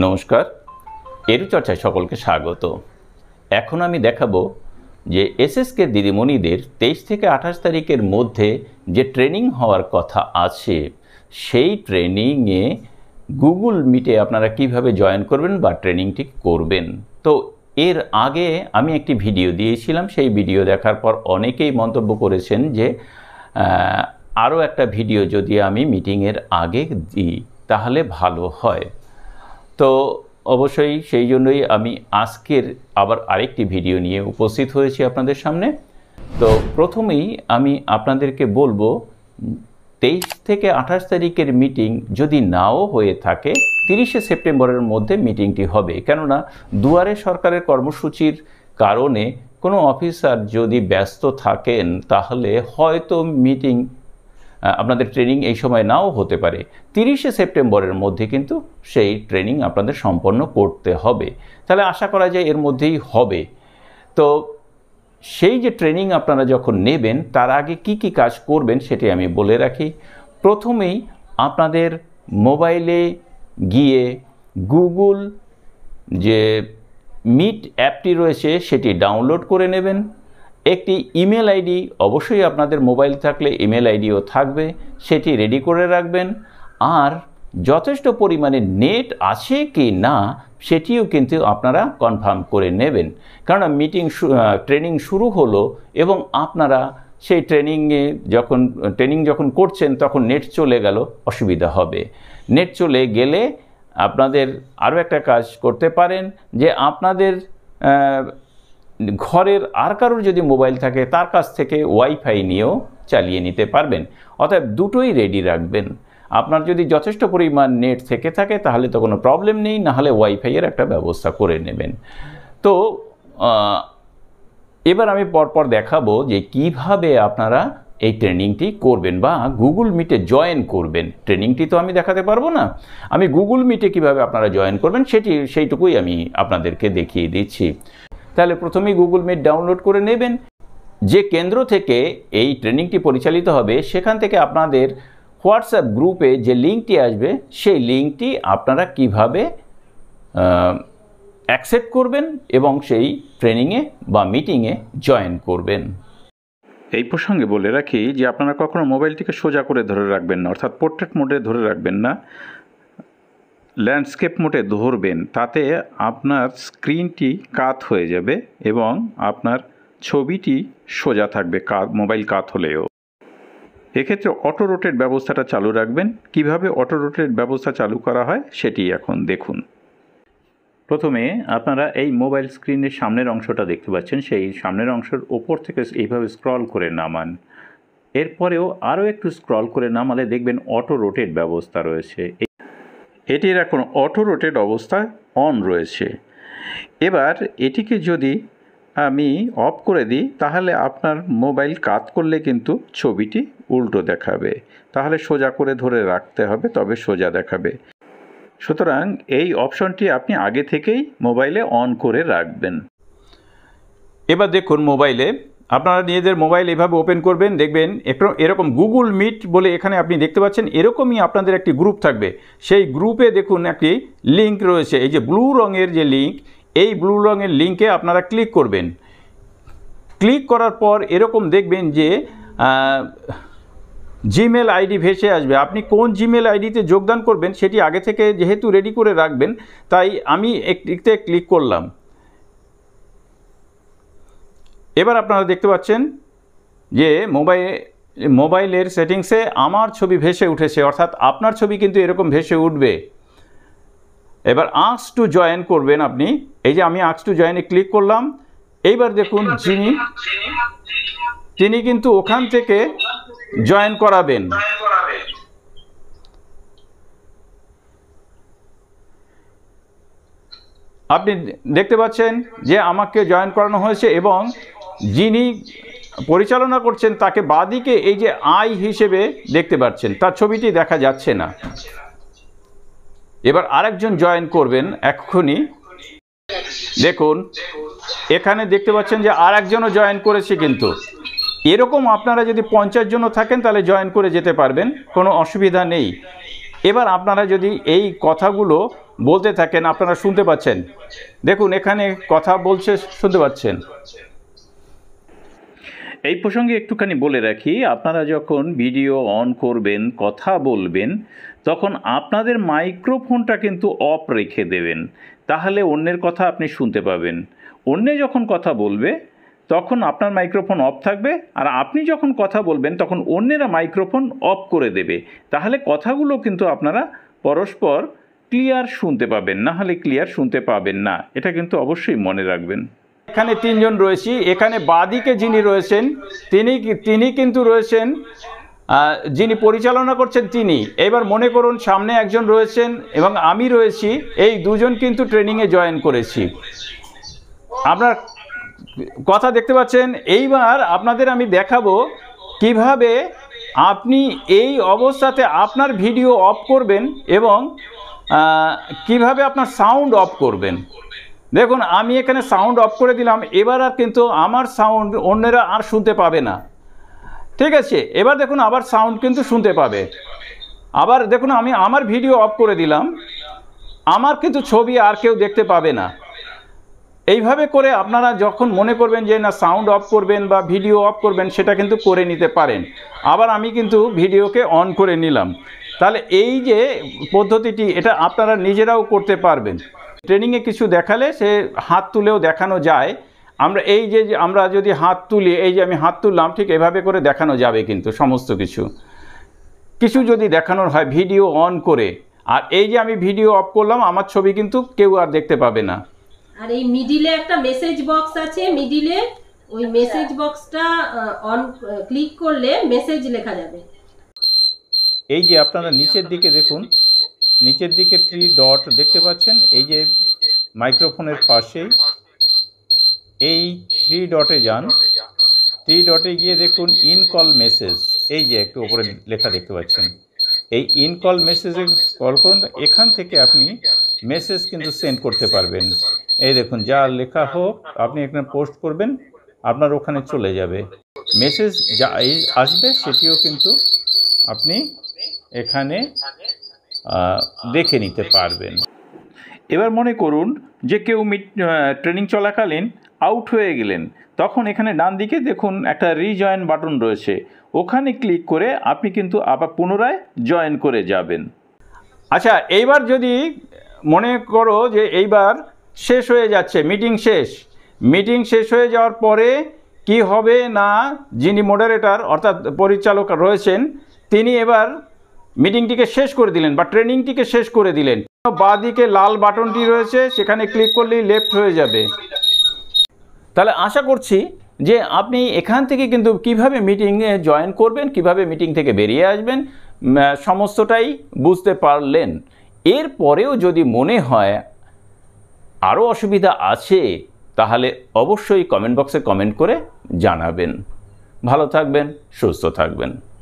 नमस्कार एरुचर्चाय सकलके स्वागत। एखन आमी देखाबो जे एसएसके दिदिमणिदेर 23 থেকে 28 तारिखेर मध्य जे ट्रेनिंग हওয়ার कथा आछे सेई ट्रेनिंगे गुगल मिटे आपनारा किभाबे जयन करबेन बा ट्रेनिंगटी करबेन। तो एर आगे आमी एकटी भिडियो दिएछिलाम, सेई भिडियो देखार पर अनेकेई मंतब्य करेछेन जे आरो एकटा भिडियो जदि आमी मिटिंगेर आगे दिई ताहले भालो हय। तो अवश्य से ही आजकेर आबार आरेकटी भिडियो निये उपस्थित होयेछि आपनादेर सामने। तो प्रथमेई आमी आपनादेरके बोलबो 23 থেকে 28 तारिखेर मीटिंग जदि नाओ होये थाके 30 সেপ্টেম্বরের मध्य मीटिंगटी होबे, केनना दुआरे सरकारेर कर्मसूचिर कारणे कोनो अफिसार जदि व्यस्त थाकेन ताहले हयतो मीटिंग আপনাদের ট্রেনিং এই সময় নাও হতে পারে। 30 সেপ্টেম্বরের মধ্যে কিন্তু সেই ট্রেনিং আপনাদের সম্পন্ন করতে হবে, তাহলে আশা করা যায় এর মধ্যেই হবে। তো সেই যে ট্রেনিং আপনারা যখন নেবেন তার আগে কি কি কাজ করবেন সেটি আমি বলে রাখি। প্রথমেই আপনাদের মোবাইলে গিয়ে গুগল যে মিট অ্যাপটি রয়েছে সেটি ডাউনলোড করে নেবেন। একটি ইমেল আইডি অবশ্যই আপনাদের মোবাইল থাকলে ইমেল আইডিও থাকবে, সেটি রেডি করে রাখবেন। আর যথেষ্ট পরিমাণে নেট আছে কি না সেটিও কিন্তু আপনারা কনফার্ম করে নেবেন, কারণ মিটিং ট্রেনিং শুরু হলো এবং আপনারা সেই ট্রেনিং যখন করছেন তখন নেট চলে গেল, অসুবিধা হবে। নেট চলে গেলে আপনাদের আরও একটা কাজ করতে পারেন যে আপনাদের ঘরের আর কারোর যদি মোবাইল থাকে তার কাছ থেকে ওয়াইফাই নিয়েও চালিয়ে নিতে পারবেন। অতএব দুটোই রেডি রাখবেন। আপনার যদি যথেষ্ট পরিমাণ নেট থেকে থাকে তাহলে তো কোনো প্রবলেম নেই, নাহলে ওয়াইফাইয়ের একটা ব্যবস্থা করে নেবেন। তো এবার আমি পরপর দেখাবো যে কিভাবে আপনারা এই ট্রেনিংটি করবেন বা গুগল মিটে জয়েন করবেন। ট্রেনিংটি তো আমি দেখাতে পারবো না, আমি গুগল মিটে কিভাবে আপনারা জয়েন করবেন সেইটুকুই আমি আপনাদেরকে দেখিয়ে দিচ্ছি। তাহলে প্রথমেই গুগল মিট ডাউনলোড করে নেবেন। যে কেন্দ্র থেকে এই ট্রেনিংটি পরিচালিত হবে সেখান থেকে আপনাদের হোয়াটসঅ্যাপ গ্রুপে যে লিঙ্কটি আসবে সেই লিঙ্কটি আপনারা কিভাবে অ্যাকসেপ্ট করবেন এবং সেই ট্রেনিংয়ে বা মিটিংয়ে জয়েন করবেন। এই প্রসঙ্গে বলে রাখি যে আপনারা কখনো মোবাইলটিকে সোজা করে ধরে রাখবেন না, অর্থাৎ পোর্ট্রেট মোডে ধরে রাখবেন না, ল্যান্ডস্কেপ মোডে ধরবেন। তাতে আপনার স্ক্রিনটি কাত হয়ে যাবে এবং আপনার ছবিটি সোজা থাকবে মোবাইল কাত হলেও। এক্ষেত্রে অটো রোটেট ব্যবস্থাটা চালু রাখবেন। কিভাবে অটো রোটেট ব্যবস্থা চালু করা হয় সেটি এখন দেখুন। প্রথমে আপনারা এই মোবাইল স্ক্রিনের সামনের অংশটা দেখতে পাচ্ছেন, সেই সামনের অংশের ওপর থেকে এইভাবে স্ক্রল করে নামান। এরপরেও আরও একটু স্ক্রল করে নামালে দেখবেন অটো রোটেট ব্যবস্থা রয়েছে, এটির এখন অটো রোটেট অবস্থায় অন রয়েছে। এবার এটিকে যদি আমি অফ করে দিই তাহলে আপনার মোবাইল কাত করলে কিন্তু ছবিটি উল্টো দেখাবে, তাহলে সোজা করে ধরে রাখতে হবে তবে সোজা দেখাবে। সুতরাং এই অপশনটি আপনি আগে থেকেই মোবাইলে অন করে রাখবেন। এবার দেখুন মোবাইলে আপনারা নিজেদের মোবাইল এভাবে ওপেন করবেন, দেখবেন এরকম গুগল মিট বলে এখানে আপনি দেখতে পাচ্ছেন এরকমই আপনাদের একটি গ্রুপ থাকবে। সেই গ্রুপে দেখুন একটি লিঙ্ক রয়েছে, এই যে ব্লু রঙের যে লিঙ্ক, এই ব্লু রঙের লিঙ্কে আপনারা ক্লিক করবেন। ক্লিক করার পর এরকম দেখবেন যে জিমেল আইডি ভেসে আসবে। আপনি কোন জিমেল আইডিতে যোগদান করবেন সেটি আগে থেকে যেহেতু রেডি করে রাখবেন, তাই আমি একটিতে ক্লিক করলাম। এবার আপনারা দেখতে পাচ্ছেন যে মোবাইলের সেটিংসে আমার ছবি ভেসে উঠেছে, অর্থাৎ আপনার ছবি কিন্তু এরকম ভেসে উঠবে। এবার আস্ক টু জয়েন করবেন আপনি, এই যে আমি আস্ক টু জয়েনে ক্লিক করলাম। এইবার দেখুন তিনি কিন্তু ওখান থেকে জয়েন করাবেন। আপনি দেখতে পাচ্ছেন যে আমাকে জয়েন করানো হয়েছে এবং যিনি পরিচালনা করছেন তাকে বাদিকে এই যে আই হিসেবে দেখতে পাচ্ছেন, তার ছবিটি দেখা যাচ্ছে না। এবার আরেকজন জয়েন করবেন এক্ষুনি। দেখুন এখানে দেখতে পাচ্ছেন যে আরেকজনও জয়েন করেছে। কিন্তু এরকম আপনারা যদি 50 জনও থাকেন তাহলে জয়েন করে যেতে পারবেন, কোনো অসুবিধা নেই। এবার আপনারা যদি এই কথাগুলো बोलते থাকেন আপনারা শুনতে পাচ্ছেন। দেখুন এখানে কথা বলছে, শুনতে পাচ্ছেন। এই প্রসঙ্গে একটুখানি বলে রাখি, আপনারা যখন ভিডিও অন করবেন, কথা বলবেন, তখন আপনাদের মাইক্রোফোনটা কিন্তু অফ রেখে দেবেন, তাহলে অন্যের কথা আপনি শুনতে পাবেন। অন্য যখন কথা বলবে তখন আপনার মাইক্রোফোন অফ থাকবে, আর আপনি যখন কথা বলবেন তখন অন্যেরা মাইক্রোফোন অফ করে দেবে, তাহলে কথাগুলো কিন্তু আপনারা পরস্পর ক্লিয়ার শুনতে পাবেন, না হলে ক্লিয়ার শুনতে পাবেন না। এটা কিন্তু অবশ্যই মনে রাখবেন। এখানে তিনজন রয়েছি, এখানে বাদিকে যিনি রয়েছেন তিনি কিন্তু রয়েছেন, যিনি পরিচালনা করছেন তিনি। এবার মনে করুন সামনে একজন রয়েছেন এবং আমি রয়েছি, এই দুজন কিন্তু ট্রেনিংয়ে জয়েন করেছি। আপনার কথা দেখতে পাচ্ছেন। এইবার আপনাদের আমি দেখাবো কিভাবে আপনি এই অবস্থাতে আপনার ভিডিও অফ করবেন এবং কিভাবে আপনার সাউন্ড অফ করবেন। দেখুন আমি এখানে সাউন্ড অফ করে দিলাম, এবার আর কিন্তু আমার সাউন্ড অন্যরা আর শুনতে পাবে না। ঠিক আছে, এবার দেখুন আবার সাউন্ড কিন্তু শুনতে পাবে। আবার দেখুন আমি আমার ভিডিও অফ করে দিলাম, আমার কিন্তু ছবি আর কেউ দেখতে পাবে না। এইভাবে করে আপনারা যখন মনে করবেন যে না সাউন্ড অফ করবেন বা ভিডিও অফ করবেন, সেটা কিন্তু করে নিতে পারেন। আবার আমি কিন্তু ভিডিওকে অন করে নিলাম। তাহলে এই যে পদ্ধতিটি, এটা আপনারা নিজেরাও করতে পারবেন। ট্রেনিংয়ে কিছু দেখালে সে হাত তুলেও দেখানো যায়। আমরা এই যে আমরা যদি হাত তুলি, এই যে আমি হাত তুললাম, ঠিক এভাবে করে দেখানো যাবে কিন্তু সমস্ত কিছু। কিছু যদি দেখানোর হয় ভিডিও অন করে, আর এই যে আমি ভিডিও অফ করলাম, আমার ছবি কিন্তু কেউ আর দেখতে পাবে না। আর এই মিডিলে একটা মেসেজ বক্স আছে, মিডিলে ওই মেসেজ বক্সটা অন ক্লিক করলে মেসেজ লেখা যাবে। এই যে আপনারা নিচের দিকে দেখুন, নিচের দিকে থ্রি ডট দেখতে পাচ্ছেন, এই যে মাইক্রোফোনের পাশে এই থ্রি ডটে যান। থ্রি ডটে গিয়ে দেখুন ইনকল মেসেজ, এই যে একটু উপরে লেখা দেখতে পাচ্ছেন, এই ইনকল মেসেজে কল করুন। এখান থেকে আপনি মেসেজ কিন্তু সেন্ড করতে পারবেন। এই দেখুন যা লেখা হোক আপনি এখানে পোস্ট করবেন, আপনার ওখানে চলে যাবে। মেসেজ যা আসবে সেটিও কিন্তু আপনি এখানে দেখে নিতে পারবেন। এবার মনে করুন যে কেউ ট্রেনিং চলাকালীন আউট হয়ে গেলেন, তখন এখানে ডান দিকে দেখুন একটা রিজয়েন বাটন রয়েছে, ওখানে ক্লিক করে আপনি কিন্তু আবার পুনরায় জয়েন করে যাবেন। আচ্ছা, এইবার যদি মনে করো যে এইবার শেষ হয়ে যাচ্ছে মিটিং, শেষ মিটিং শেষ হয়ে যাওয়ার পরে কি হবে না, যিনি মডারেটর অর্থাৎ পরিচালক রয়েছেন তিনি এবার মিটিংটিকে শেষ করে দিলেন বা ট্রেনিংটিকে শেষ করে দিলেন। বাঁদিকে লাল বাটনটি রয়েছে, সেখানে ক্লিক করলেই লেফট হয়ে যাবে। তাহলে আশা করছি যে আপনি এখান থেকে কিন্তু কিভাবে মিটিংয়ে জয়েন করবেন, কিভাবে মিটিং থেকে বেরিয়ে আসবেন, সমস্তটাই বুঝতে পারলেন। এরপরেও যদি মনে হয় আরও অসুবিধা আছে, তাহলে অবশ্যই কমেন্ট বক্সে কমেন্ট করে জানাবেন। ভালো থাকবেন, সুস্থ থাকবেন।